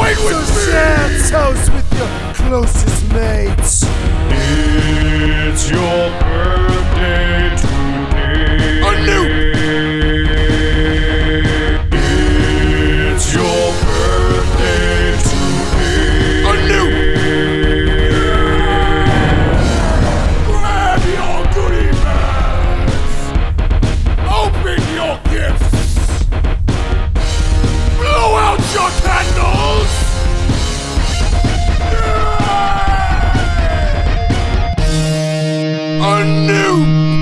wait, so share toast with your closest mates. It's your birthday today, Anoop. It's your birthday today, Anoop. Grab your goodie bags. Open your gifts. Blow out your candles. Anoop!